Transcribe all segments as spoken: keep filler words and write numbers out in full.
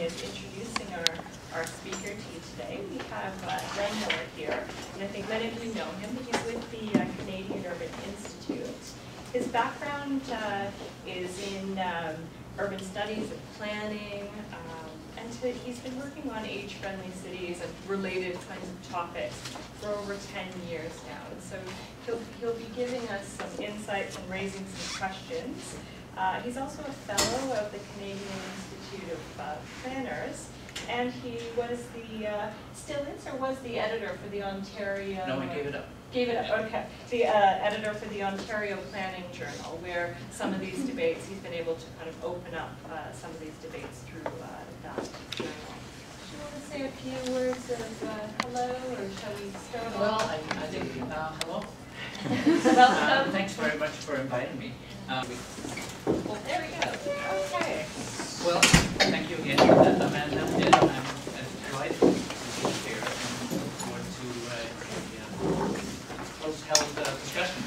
is introducing our, our speaker to you today. We have uh, Glenn Miller here, and I think many of you know him. He's with the uh, Canadian Urban Institute. His background uh, is in um, urban studies and planning, um, and to, he's been working on age-friendly cities and related kinds of topics for over ten years now. And so he'll, he'll be giving us some insights and raising some questions. Uh, he's also a fellow of the Canadian Institute of uh, Planners, and he was the, uh, still is or was the editor for the Ontario... No, I gave it up. Gave it up, okay. The uh, editor for the Ontario Planning Journal, where some of these debates, he's been able to kind of open up uh, some of these debates through uh, that journal. Do you want to say a few words of uh, hello, or shall we start well, off? Well, I, I think, uh, hello. Welcome. Um, thanks very much for inviting me. Um, well, there we go. Okay. Well, thank you again for that, Amanda. And I'm, I'm delighted to be here and look forward to uh, the uh, close-held uh, discussion.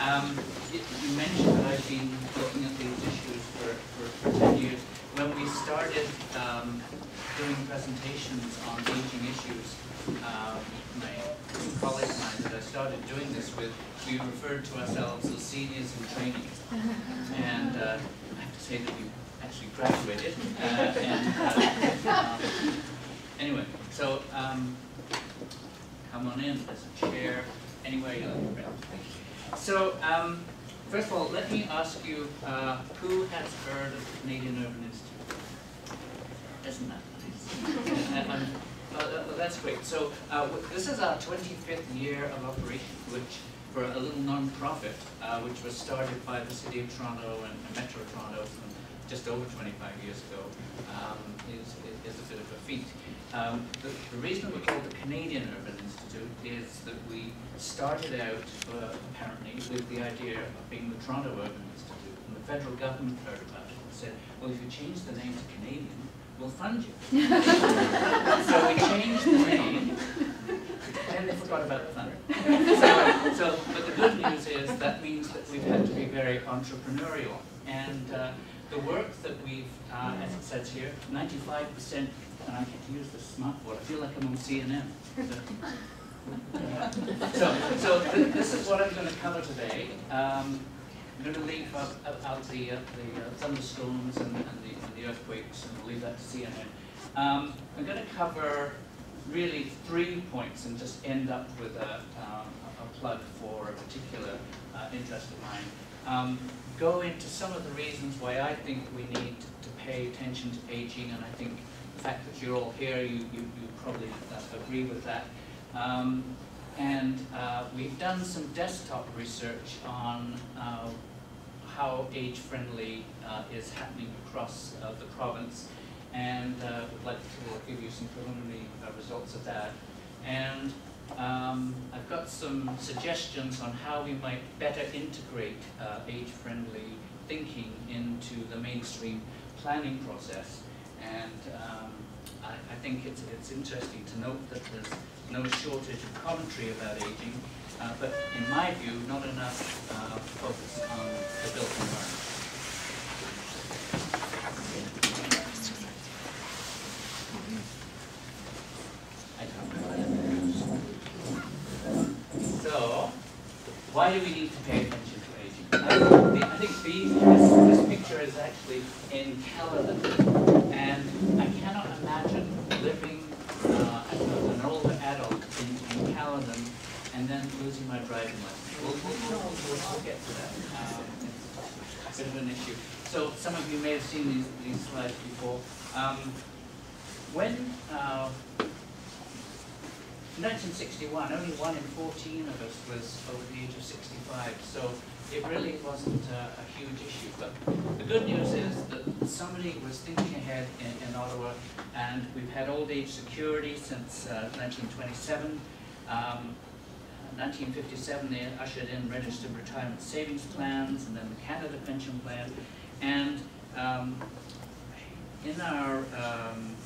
Um, it, you mentioned that I've been looking at these issues for, for, for ten years. When we started um, doing presentations on aging issues, um, my two colleagues and I that I started doing this with, we referred to ourselves as seniors in training. And uh, I have to say that we actually graduated. Uh, and, uh, um, anyway, so um, come on in, there's a chair, anywhere you like. So, um, first of all, let me ask you, uh, who has heard of the Canadian Urban Institute? Isn't that nice? and, um, uh, that's great. So, uh, this is our twenty-fifth year of operation, which for a little non-profit, uh, which was started by the City of Toronto and, and Metro Toronto from just over twenty-five years ago, um, is, is a bit of a feat. Um, the, the reason we're called the Canadian Urban Institute is that we started out, uh, apparently, with the idea of being the Toronto Urban Institute, and the federal government heard about it and said, well, if you change the name to Canadian, we'll fund you. So we changed the name, and they forgot about the funding. So, so, but the good news is that means that we've had to be very entrepreneurial, and uh, the work that we've, uh, as it says here, ninety-five percent, and I get to use the smart word, I feel like I'm on C N N. So, so th this is what I'm going to cover today. Um, I'm going to leave out, out the, uh, the uh, thunderstorms and, and, the, and the earthquakes, and we'll leave that to C N N. Um, I'm going to cover really three points and just end up with a, um, a plug for a particular uh, interest of mine. Um, go into some of the reasons why I think we need to pay attention to aging, and I think the fact that you're all here, you, you, you probably agree with that. Um, and uh, we've done some desktop research on uh, how age-friendly uh, is happening across uh, the province, and uh, would like to give you some preliminary uh, results of that. And Um, I've got some suggestions on how we might better integrate uh, age-friendly thinking into the mainstream planning process. And um, I, I think it's, it's interesting to note that there's no shortage of commentary about aging, uh, but in my view, not enough uh, focus on the built environment. Why do we need to pay attention to aging? I, I think these, this, this picture is actually in Caledon, and I cannot imagine living uh, as an older adult in, in Caledon and then losing my driving license. We'll, we'll, we'll, I'll get to that. Um, it's a bit of an issue. So some of you may have seen these, these slides before. Um, when uh, In nineteen sixty-one, only one in fourteen of us was over the age of sixty-five, so it really wasn't uh, a huge issue. But the good news is that somebody was thinking ahead in, in Ottawa, and we've had old age security since uh, nineteen twenty-seven. Um, nineteen fifty-seven, they ushered in registered retirement savings plans, and then the Canada Pension Plan. And um, in our um,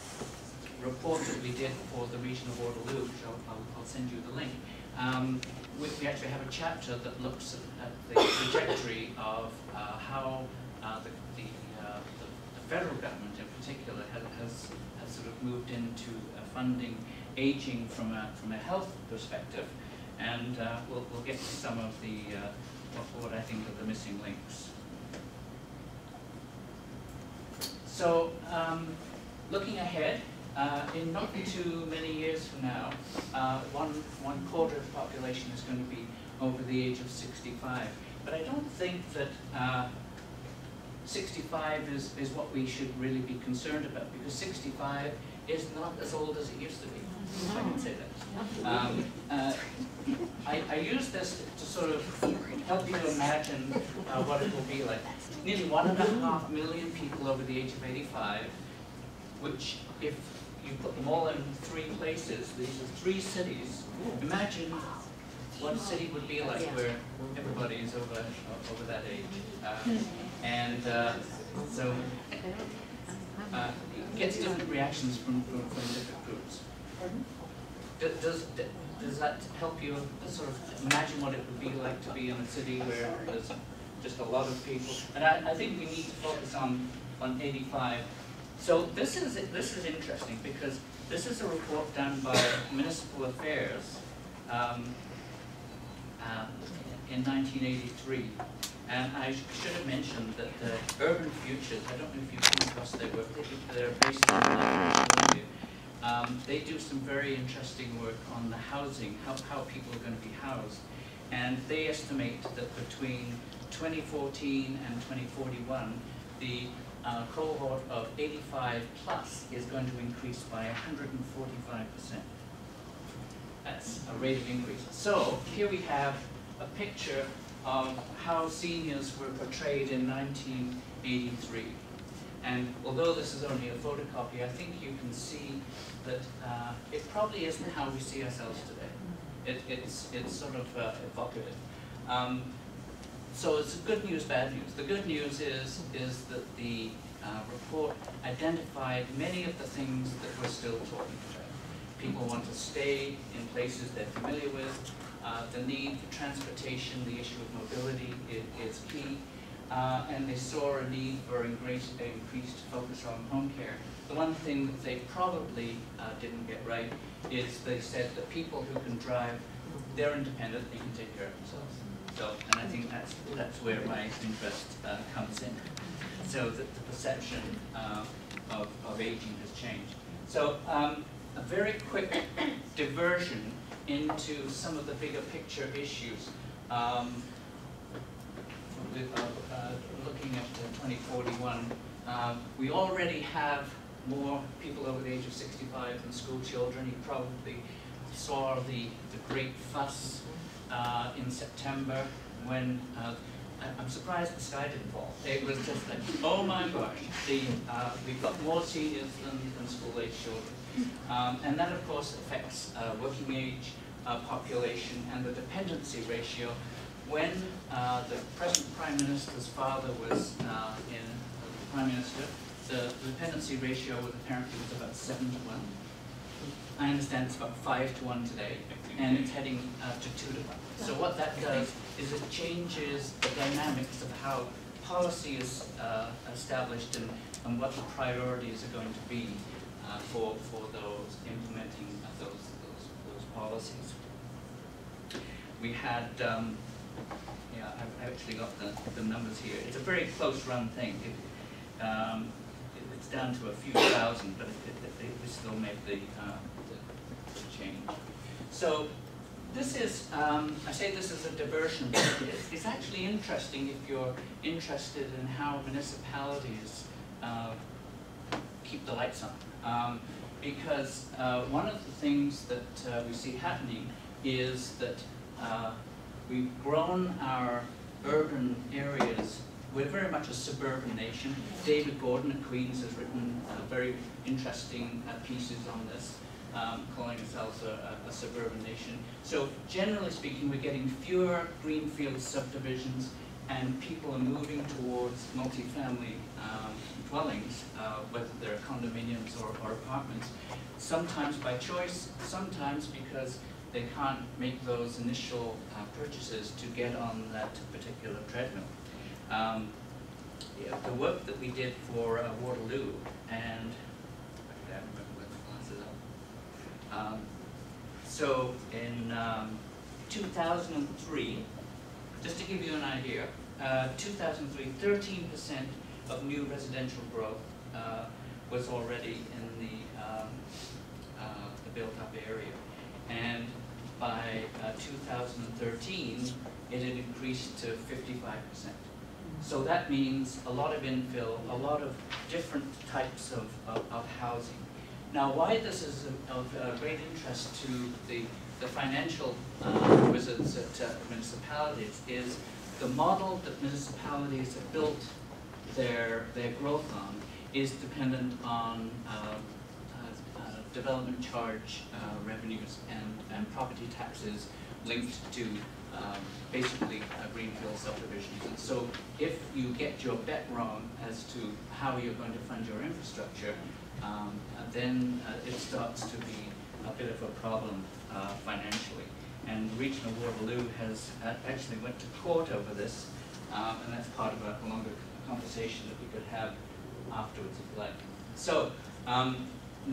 report that we did for the region of Waterloo, which I'll, I'll, I'll send you the link, um, we, we actually have a chapter that looks at the trajectory of uh, how uh, the, the, uh, the, the federal government in particular has, has funding aging from a, from a health perspective, and uh, we'll, we'll get to some of the, uh, what, what I think are the missing links. So um, looking ahead, uh, in not too many years from now, uh, one, one quarter of the population is going to be over the age of sixty-five. But I don't think that uh, sixty-five is, is what we should really be concerned about, because sixty-five is not as old as it used to be, if I can say that. Um, uh, I, I use this to sort of help you imagine uh, what it will be like. Nearly one and a half million people over the age of eighty-five, which if you put them all in three places, these are three cities. Imagine what a city would be like where everybody is over, over that age. Uh, and uh, so uh, it gets different reactions from, from, from different groups. Does, does that help you sort of imagine what it would be like to be in a city where there's just a lot of people? And I, I think we need to focus on, on eighty-five. So this is, this is interesting because this is a report done by Municipal Affairs um, uh, in nineteen eighty-three. And I should have mentioned that the Urban Futures, I don't know if you've come across their work, they're based in London. Um, they do some very interesting work on the housing, how, how people are going to be housed. And they estimate that between twenty fourteen and twenty forty-one, the uh, cohort of eighty-five plus is going to increase by one hundred forty-five percent. That's a rate of increase. So here we have a picture of how seniors were portrayed in nineteen eighty-three. And although this is only a photocopy, I think you can see that uh, it probably isn't how we see ourselves today. It, it's, it's sort of uh, evocative. Um, so it's good news, bad news. The good news is, is that the uh, report identified many of the things that we're still talking about. People want to stay in places they're familiar with. Uh, the need for transportation, the issue of mobility is, is key. Uh, and they saw a need for increased, increased focus on home care. The one thing that they probably uh, didn't get right is they said that people who can drive, they're independent, they can take care of themselves. So, and I think that's, that's where my interest uh, comes in. So that the perception uh, of, of aging has changed. So um, a very quick diversion into some of the bigger picture issues. Um, With, uh, uh, looking at uh, twenty forty-one, um, we already have more people over the age of sixty-five than school children. You probably saw the, the great fuss uh, in September when, uh, I, I'm surprised the sky didn't fall. It was just like, oh my gosh, the, uh, we've got more seniors than, than school age children. Um, and that of course affects uh, working age uh, population and the dependency ratio. When uh, the present Prime Minister's father was uh, in uh, Prime Minister, the dependency ratio was apparently was about seven to one. I understand it's about five to one today, and it's heading uh, to two to one. So what that does is it changes the dynamics of how policy is uh, established and, and what the priorities are going to be uh, for, for those implementing those, those, those policies. We had um, yeah, I've actually got the, the numbers here. It's a very close-run thing. It, um, it, it's down to a few thousand, but they still make the, uh, the, the change. So this is, um, I say this is a diversion, but it's, it's actually interesting if you're interested in how municipalities uh, keep the lights on. Um, because uh, one of the things that uh, we see happening is that uh, we've grown our urban areas. We're very much a suburban nation. David Gordon at Queens has written uh, very interesting uh, pieces on this, um, calling ourselves a, a suburban nation. So generally speaking, we're getting fewer greenfield subdivisions, and people are moving towards multifamily um, dwellings, uh, whether they're condominiums or, or apartments, sometimes by choice, sometimes because they can't make those initial uh, purchases to get on that particular treadmill. Um, yeah, the work that we did for uh, Waterloo, and I remember where my glasses are. So in um, two thousand three, just to give you an idea, uh, two thousand three, thirteen percent of new residential growth uh, was already in the, um, uh, the built-up area. And by uh, two thousand thirteen, it had increased to fifty-five percent. So that means a lot of infill, a lot of different types of, of, of housing. Now, why this is of uh, great interest to the, the financial uh, wizards at uh, municipalities is the model that municipalities have built their, their growth on is dependent on uh, uh, uh, development charge uh, revenues and, and property taxes linked to Um, basically uh, greenfield subdivisions. And so if you get your bet wrong as to how you're going to fund your infrastructure, um, uh, then uh, it starts to be a bit of a problem uh, financially. And regional Waterloo has uh, actually went to court over this, um, and that's part of a longer conversation that we could have afterwards if you like. So um,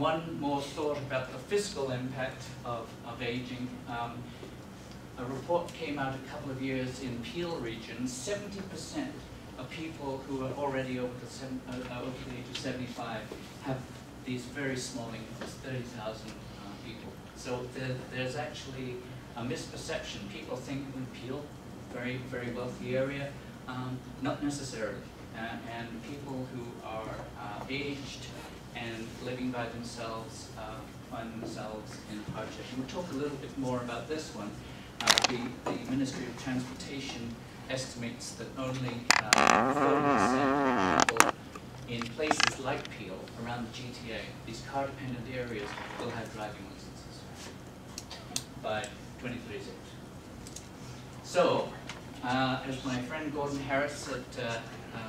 one more thought about the fiscal impact of, of aging. Um, A report came out a couple of years in Peel region. seventy percent of people who are already over the, seven, uh, over the age of seventy-five have these very small incomes, thirty thousand uh, people. So there, there's actually a misperception. People think of Peel, very, very wealthy area, um, not necessarily. Uh, and people who are uh, aged and living by themselves uh, find themselves in hardship. And we'll talk a little bit more about this one. Uh, the, the Ministry of Transportation estimates that only uh, forty percent of people in places like Peel, around the G T A, these car-dependent areas, will have driving licenses by twenty thirty-six. So, uh, as my friend Gordon Harris at uh, uh,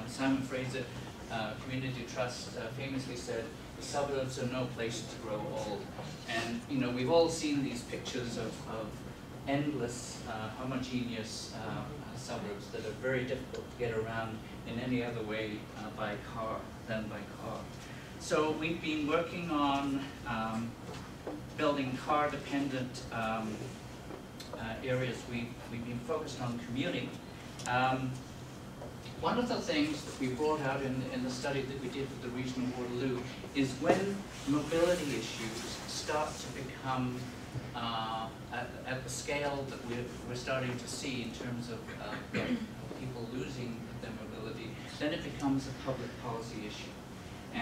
Simon Fraser uh, Community Trust uh, famously said, the suburbs are no place to grow old. And, you know, we've all seen these pictures of, of endless, uh, homogeneous uh, uh, suburbs that are very difficult to get around in any other way uh, by car than by car. So we've been working on um, building car-dependent um, uh, areas. We've, we've been focused on commuting. Um, one of the things that we brought out in, in the study that we did with the region of Waterloo is when mobility issues start to become Uh, at, at the scale that we're, we're starting to see in terms of uh, people losing their mobility, then it becomes a public policy issue.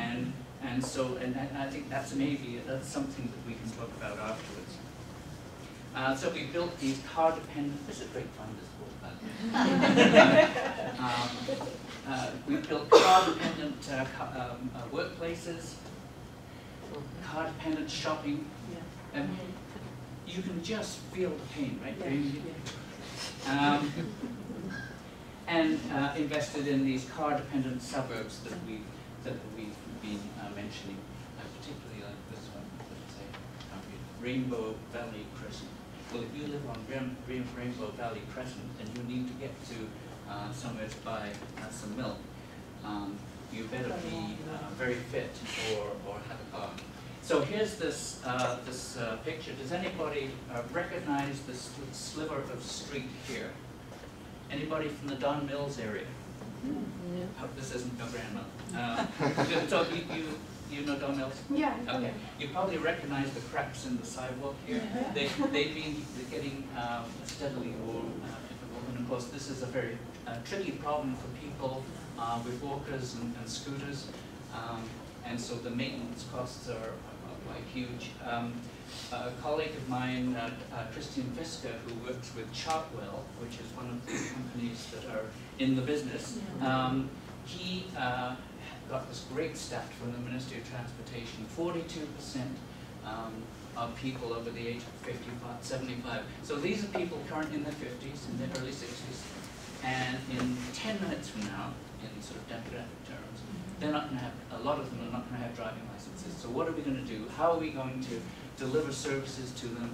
And, and so, and, and I think that's maybe, that's something that we can talk about afterwards. Uh, so we built these car-dependent, this is a great fun, this book, um, uh, we built car-dependent uh, car, um, uh, workplaces, car-dependent shopping, yeah. um, You can just feel the pain, right? Yeah, yeah. Um, and uh, invested in these car-dependent suburbs that we've, that we've been uh, mentioning, uh, particularly like this one, let's say, Rainbow Valley Crescent. Well, if you live on Ram Ram Rainbow Valley Crescent and you need to get to uh, somewhere to buy uh, some milk, um, you better be uh, very fit or, or have a car. So here's this, uh, this uh, picture. Does anybody uh, recognize this sliver of street here? Anybody from the Don Mills area? Mm-hmm. Yeah. Hope this isn't your grandmother. Uh, so you, you, you know Don Mills? Yeah. Okay. You probably recognize the cracks in the sidewalk here. Yeah. They, they've been getting um, steadily more uh, difficult. And of course, this is a very uh, tricky problem for people uh, with walkers and, and scooters. Um, and so the maintenance costs are quite huge. Um, a colleague of mine, uh, uh, Christian Fisker, who works with Chartwell, which is one of the companies that are in the business, um, he uh, got this great stat from the Ministry of Transportation, forty-two percent um, of people over the age of fifty-five, seventy-five. So these are people currently in their fifties, in their early sixties, and in ten minutes from now, in sort of demographic terms, they're not going to have, a lot of them are not going to have driving licenses. So what are we going to do? How are we going to deliver services to them?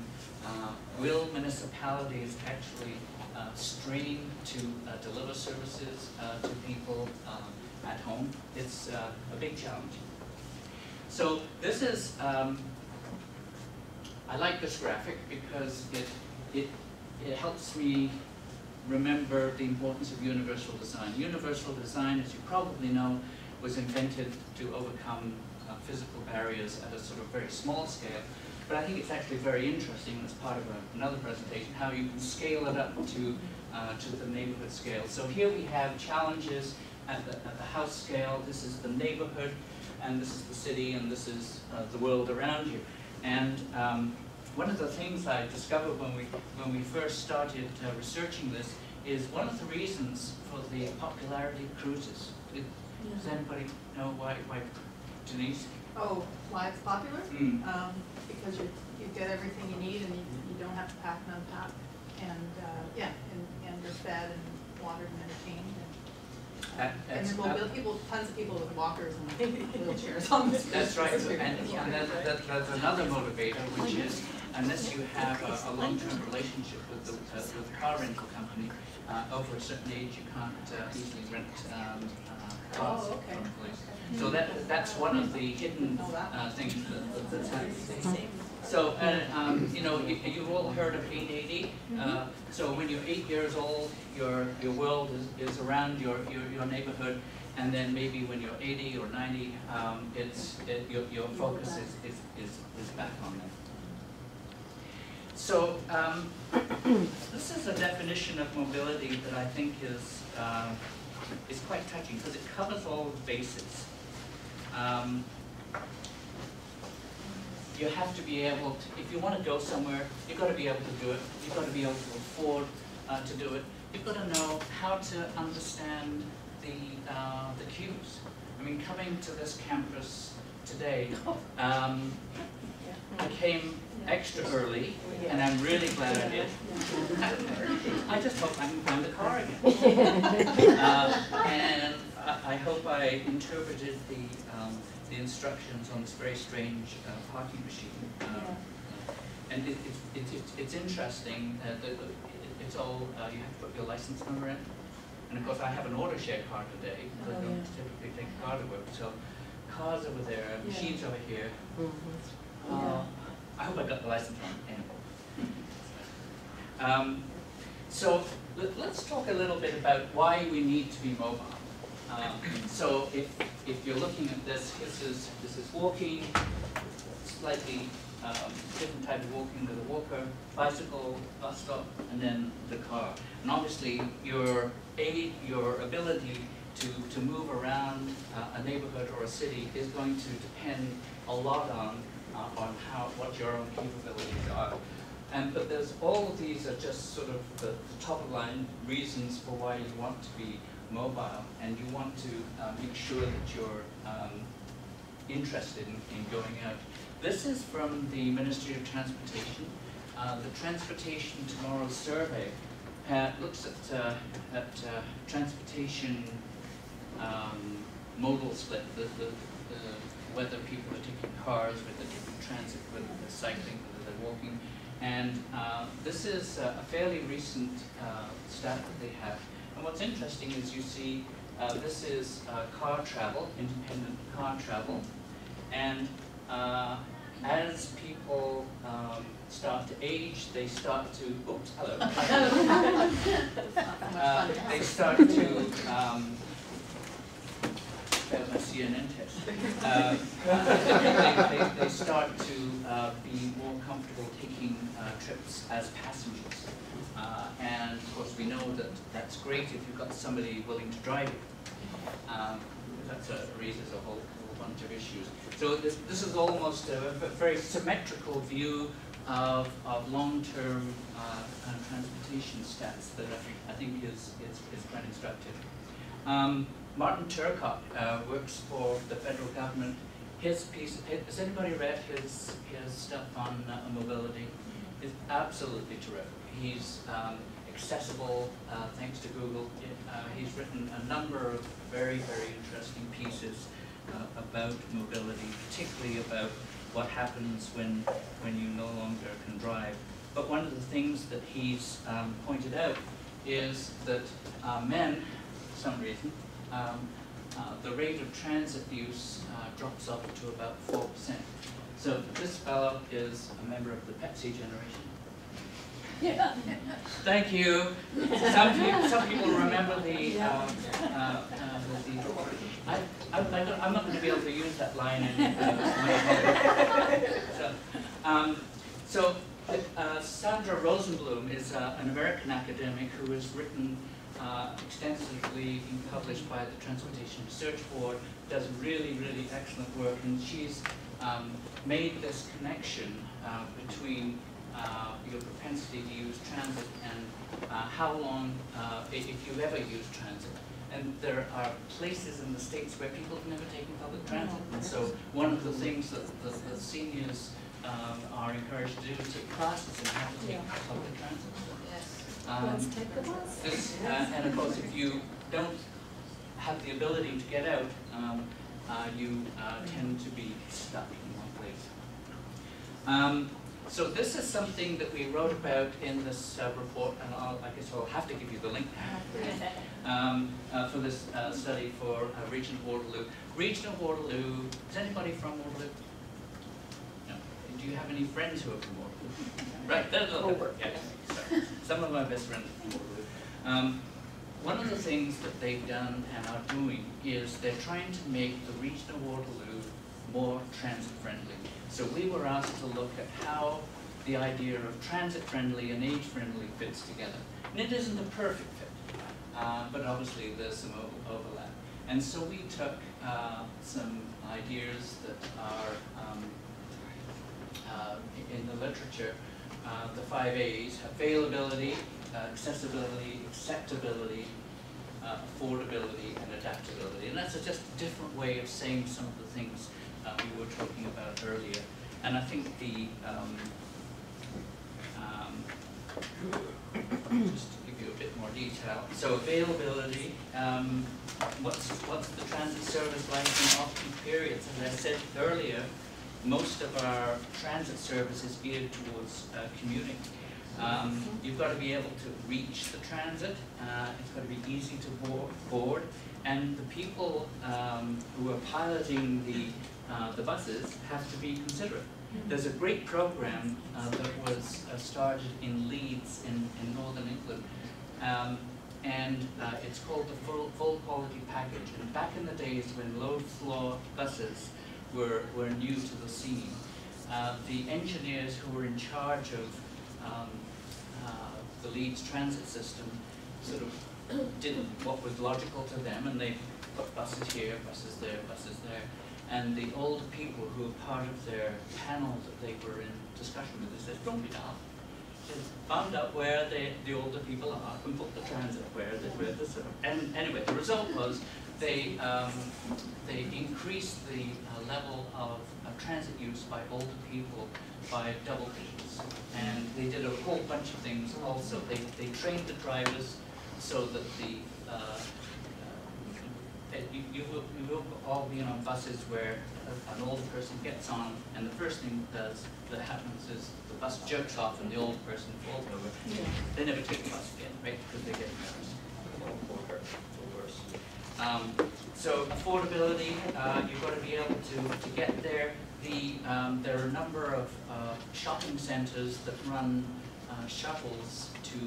Uh, will municipalities actually uh, strain to uh, deliver services uh, to people uh, at home? It's uh, a big challenge. So this is um, I like this graphic because it, it, it helps me remember the importance of universal design. Universal design, as you probably know, was invented to overcome uh, physical barriers at a sort of very small scale. But I think it's actually very interesting, as part of a, another presentation, how you can scale it up to, uh, to the neighborhood scale. So here we have challenges at the, at the house scale. This is the neighborhood, and this is the city, and this is uh, the world around you. And um, one of the things I discovered when we, when we first started uh, researching this is one of the reasons for the popularity of cruises. Did, yeah. Does anybody know why, why Denise? Oh, why it's popular? Mm. Um, because you, you get everything you need, and you, you don't have to pack and unpack, and uh, yeah, and, and you're fed and watered and entertained. That, and there will be people, tons of people with walkers and wheelchairs on this. That's right, and, and that, that, that's another motivator, which is unless you have a, a long-term relationship with the, uh, with the car rental company, uh, over a certain age you can't uh, easily rent um, uh, cars. Oh, okay. So that that's one of the hidden uh, things that, that's happening. So, uh, um, you know, you, you've all heard of eight eighty. Uh, so when you're eight years old, your your world is, is around your, your your neighborhood, and then maybe when you're eighty or ninety, um, it's it, your your focus is, is is is back on that. So um, this is a definition of mobility that I think is uh, is quite touching because it covers all the bases. Um, You have to be able to, if you want to go somewhere, you've got to be able to do it. You've got to be able to afford uh, to do it. You've got to know how to understand the uh, the cues. I mean, coming to this campus today, um, I came extra early, and I'm really glad I did. I just hope I can find the car again. uh, and I, I hope I interpreted the. Um, the instructions on this very strange uh, parking machine. Um, yeah. And it, it, it, it, it's interesting that the, the, it, it's all, uh, you have to put your license number in. And of course I have an auto share car today, because oh, I don't yeah. typically take a car to work. So cars over there, yeah. machines over here. Mm-hmm. uh, yeah. I hope I got the license on. um, So let, let's talk a little bit about why we need to be mobile. Um, so if, if you're looking at this, this is, this is walking, slightly um, different type of walking with a walker, bicycle, bus stop, and then the car. And obviously your aid, your ability to, to move around uh, a neighborhood or a city is going to depend a lot on, uh, on how, what your own capabilities are. And, but there's all of these are just sort of the, the top line reasons for why you want to be mobile, and you want to uh, make sure that you're um, interested in, in going out. This is from the Ministry of Transportation. Uh, the Transportation Tomorrow survey uh, looks at, uh, at uh, transportation um, modal split, the, the, the, whether people are taking cars, whether they're taking transit, whether they're cycling, whether they're walking. And uh, this is uh, a fairly recent uh, stat that they have. And what's interesting is you see uh, this is uh, car travel, independent car travel, and uh, as people um, start to age, they start to, oops, hello, uh, they start to, um, failed my C N N test, uh, they, they, they start to uh, be more comfortable taking uh, trips as passengers. Uh, and of course we know that that's great if you've got somebody willing to drive you. Um, that uh, raises a whole, whole bunch of issues. So this, this is almost a, a very symmetrical view of, of long-term uh, kind of transportation stats that I think is, is, is quite instructive. Um, Martin Turcotte uh, works for the federal government. His piece, has anybody read his, his stuff on uh, mobility? It's absolutely terrific. He's um, accessible, uh, thanks to Google. Uh, he's written a number of very, very interesting pieces uh, about mobility, particularly about what happens when, when you no longer can drive. But one of the things that he's um, pointed out is that uh, men, for some reason, um, uh, the rate of transit use uh, drops off to about four percent. So this fellow is a member of the Pepsi generation. Yeah. Thank you. Some people, some people remember the. Um, uh, uh, the I, I, I I'm not going to be able to use that line anymore. So, um, so uh, Sandra Rosenblum is uh, an American academic who has written uh, extensively, been published by the Transportation Research Board. Does really, really excellent work, and she's um, made this connection uh, between. Uh, your propensity to use transit and uh, how long, uh, if you've ever used transit. And there are places in the States where people have never taken public transit. And so one of the things that the, the seniors um, are encouraged to do is take classes and have to take public transit. Um, Let's take the bus. This, uh, and of course, if you don't have the ability to get out, um, uh, you uh, tend to be stuck in one place. Um, So this is something that we wrote about in this uh, report, and I'll, I guess I'll have to give you the link um, uh, for this uh, study for uh, Region of Waterloo. Region of Waterloo, is anybody from Waterloo? No. Do you have any friends who are from Waterloo? Right, there's a little bit. Yeah. So, some of my best friends are from Waterloo. Um, one of the things that they've done and are doing is they're trying to make the Region of Waterloo more transit-friendly. So we were asked to look at how the idea of transit-friendly and age-friendly fits together. And it isn't a perfect fit, uh, but obviously there's some overlap. And so we took uh, some ideas that are um, uh, in the literature, uh, the five A's, availability, uh, accessibility, acceptability, uh, affordability, and adaptability. And that's a just a different way of saying some of the things Uh, we were talking about earlier. And I think the, um, um, just to give you a bit more detail, so availability, um, what's, what's the transit service like in off-peak periods? As I said earlier, most of our transit service is geared towards uh, commuting. Um, you've got to be able to reach the transit, uh, it's got to be easy to board, board. And the people um, who are piloting the Uh, the buses have to be considerate. There's a great program uh, that was uh, started in Leeds in, in Northern England, um, and uh, it's called the full, full Quality Package. And back in the days when load floor buses were, were new to the scene, uh, the engineers who were in charge of um, uh, the Leeds transit system sort of did what was logical to them, and they put buses here, buses there, buses there. And the older people who were part of their panel that they were in discussion with, they said, don't be daft. They found out where they, the older people are and put the transit where they were. And anyway, the result was they, um, they increased the uh, level of uh, transit use by older people by double digits. And they did a whole bunch of things also. They, they trained the drivers so that the uh, You, you, will, you will all be on buses where a, an older person gets on, and the first thing that, does, that happens is the bus jerks off and the older person falls over. Yeah. They never take the bus again, right? Because they get nervous, or, or worse. Um, so affordability, uh, you've got to be able to, to get there. The, um, there are a number of uh, shopping centers that run uh, shuttles to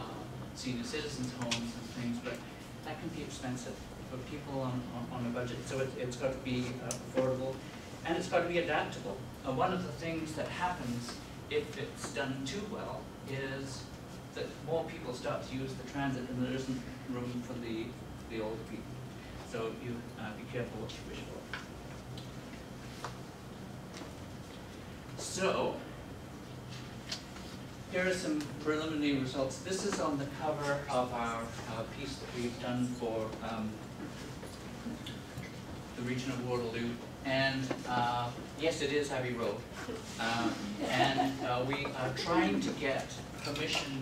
uh, senior citizens' homes and things, but that can be expensive for people on, on, on a budget. So it, it's got to be uh, affordable, and it's got to be adaptable. Uh, one of the things that happens if it's done too well is that more people start to use the transit and there isn't room for the, the older people. So you uh, be careful what you wish for. So here are some preliminary results. This is on the cover of our uh, piece that we've done for um, the Region of Waterloo. And uh, yes, it is Abbey Road. Um, and uh, we are trying to get permission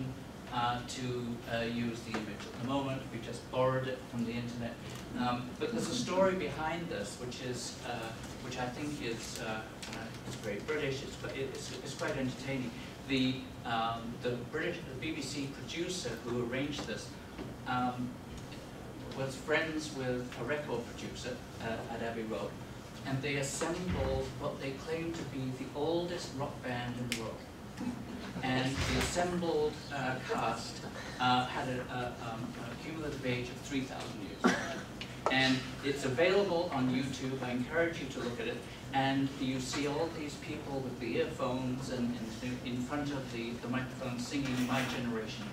uh, to uh, use the image. At the moment, we just borrowed it from the internet. Um, but there's a story behind this, which is, uh, which I think is, uh, it's very British, it's, it's, it's quite entertaining. The, um, the British, the B B C producer who arranged this um, was friends with a record producer uh, at Abbey Road, and they assembled what they claim to be the oldest rock band in the world. And the assembled uh, cast uh, had a, a, um, a cumulative age of three thousand years. And it's available on YouTube. I encourage you to look at it. And you see all these people with the earphones and, and in front of the, the microphone singing My Generation.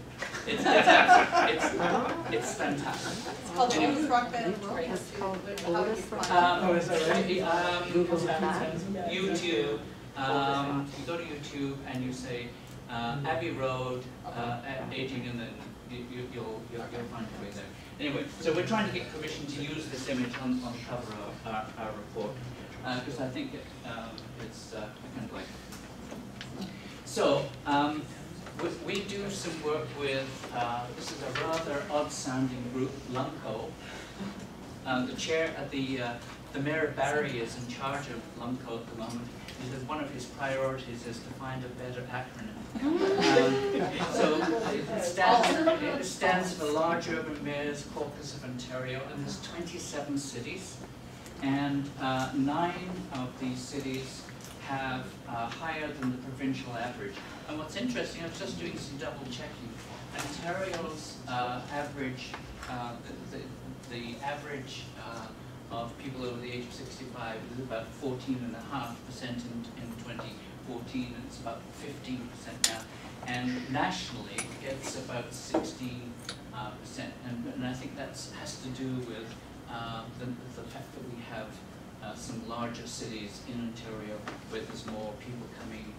It's, it's, it's, it's fantastic. It's called the oldest rock band in the world. It's called oldest rock band. YouTube. Um, you go to YouTube and you say uh, Abbey Road, uh, aging, and then you, you, you'll, you'll, you'll find your way there. Anyway, so we're trying to get permission to use this image on, on the cover of our, our report, because uh, I think it, um, it's uh, kind of like. So um, we, we do some work with, uh, this is a rather odd-sounding group, Lumco. Um, the chair at the, uh, the Mayor of Barrie is in charge of Lumco at the moment. He says one of his priorities is to find a better acronym. Um, so it stands, it stands for Large Urban Mayors Caucus of Ontario, and there's twenty-seven cities, and uh, nine of these cities have uh, higher than the provincial average. And what's interesting, I was just doing some double checking. Ontario's uh, average, uh, the, the, the average uh, of people over the age of sixty-five is about fourteen and a half percent in twenty fourteen, and it's about fifteen percent now. And nationally, it's about sixteen percent. Uh, and, and I think that has to do with uh, the, the fact that we have uh, some larger cities in Ontario where there's more people coming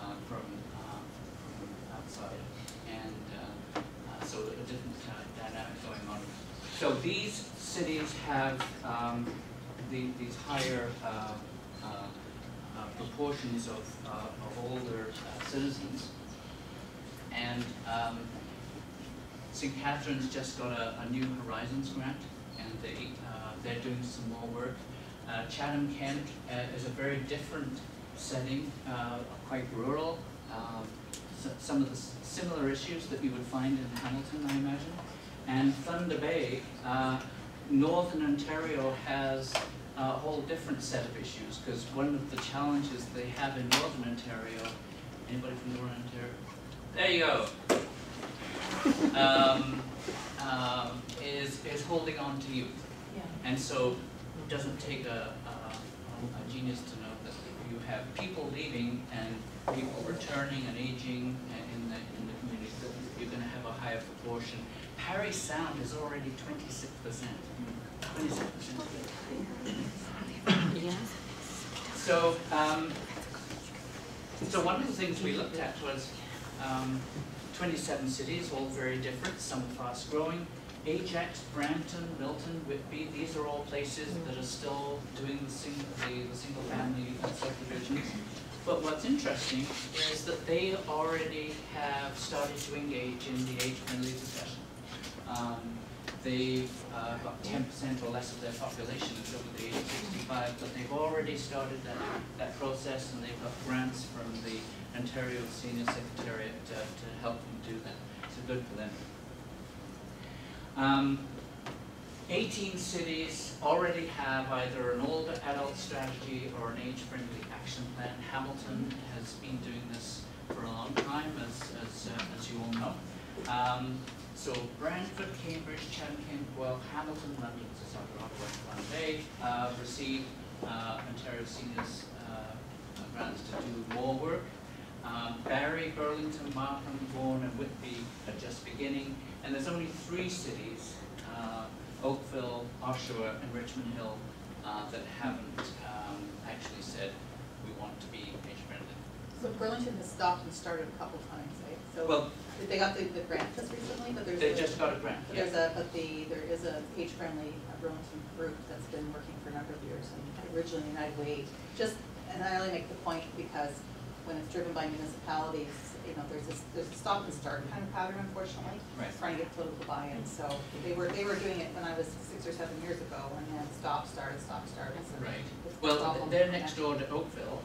uh, from, uh, from outside. And uh, uh, so a different kind of dynamic going on. So these cities have um, the, these higher uh, uh, Uh, proportions of, uh, of older uh, citizens. And um, Saint Catherine's just got a, a New Horizons grant, and they, uh, they're doing some more work. Uh, Chatham-Kent uh, is a very different setting, uh, quite rural. Um, so some of the similar issues that you would find in Hamilton, I imagine. And Thunder Bay, uh, Northern Ontario has a uh, whole different set of issues, because one of the challenges they have in Northern Ontario, anybody from Northern Ontario? There you go. Um, um, is, is holding on to youth. Yeah. And so it doesn't take a, a, a genius to know that you have people leaving and people returning and aging in the, in the community, so you're going to have a higher proportion. Parry Sound is already twenty-six percent. So, um, so one of the things we looked at was um, twenty-seven cities, all very different, some fast growing. Ajax, Brampton, Milton, Whitby, these are all places that are still doing the single, the, the single family subdivisions. But what's interesting is that they already have started to engage in the age-friendly discussion. Um, They've uh, got ten percent or less of their population is over the age of sixty-five, but they've already started that, that process, and they've got grants from the Ontario Senior Secretariat to, to help them do that. It's good for them. Um, eighteen cities already have either an older adult strategy or an age-friendly action plan. Hamilton has been doing this for a long time, as, as, uh, as you all know. Um, So Brantford, Cambridge, Chatham-Kent, Guelph, Hamilton, London, South Ottawa, Thunder Bay uh, received uh, Ontario Seniors uh, grants to do more work. Um, Barrie, Burlington, Markham, Vaughan, and Whitby are just beginning. And there's only three cities, uh, Oakville, Oshawa, and Richmond Hill, uh, that haven't um, actually said we want to be age-friendly. So Burlington has stopped and started a couple times, right? So well, they got the, the grant just recently, but there's they a, just got a grant. But, yes. there's a, but the, there is a age-friendly Burlington group that's been working for a number of years, and originally in United Way. Just, and I only make the point because when it's driven by municipalities, you know, there's this, there's a stop and start kind of pattern, unfortunately, right. Trying to get political buy-in. So they were they were doing it when I was six or seven years ago, and then stop, start, stop, start. So right. Well, they're next door to Oakville,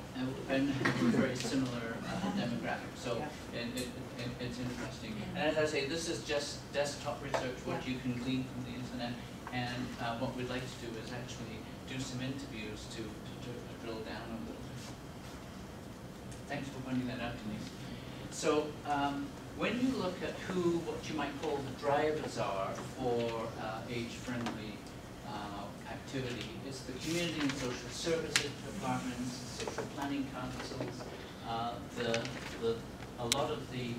and very similar uh, demographic. So yeah. and it, it, it's interesting. And as I say, this is just desktop research, what yeah. you can glean from the internet. And uh, what we'd like to do is actually do some interviews to, to, to drill down a little bit. Thanks for pointing that out to me. So um, when you look at who, what you might call the drivers are for uh, age-friendly uh, activity, it's the community and social services departments, social planning councils, uh, the, the, a lot of the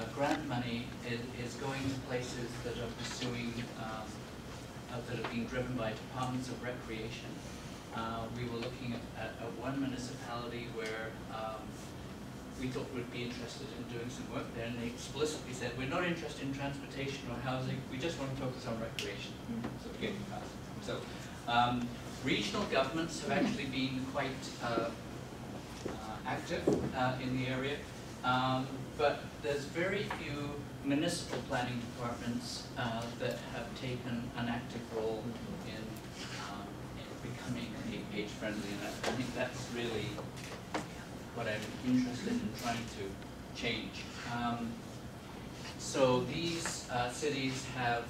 uh, grant money is, is going to places that are pursuing um, that are being driven by departments of recreation. Uh, we were looking at, at, at one municipality where um, we thought we'd be interested in doing some work there, and they explicitly said, we're not interested in transportation or housing, we just want to focus on recreation. Mm-hmm. So we're getting past it. So um, regional governments have actually been quite uh, uh, active uh, in the area, um, but there's very few municipal planning departments uh, that have taken an active role in, um, in becoming age-friendly, and I think that's really what I'm interested in trying to change. Um, so these uh, cities have